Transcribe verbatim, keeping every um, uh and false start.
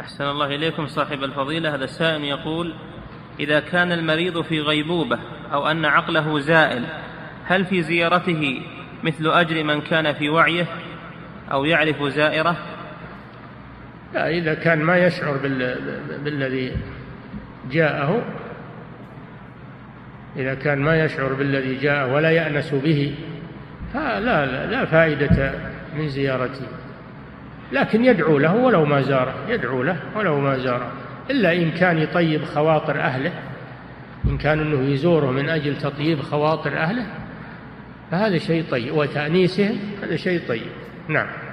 أحسن الله إليكم صاحب الفضيلة. هذا السائل يقول: إذا كان المريض في غيبوبة أو أن عقله زائل، هل في زيارته مثل أجر من كان في وعيه أو يعرف زائره؟ لا، إذا كان ما يشعر بالذي جاءه، إذا كان ما يشعر بالذي جاءه ولا يأنس به، فلا لا, لا فائدة من زيارته. لكن يدعو له ولو ما زاره، يدعو له ولو ما زاره، إلا إن كان يطيب خواطر أهله، إن كان أنه يزوره من أجل تطيب خواطر أهله، فهذا شيء طيب، وتأنيسهم هذا شيء طيب. نعم.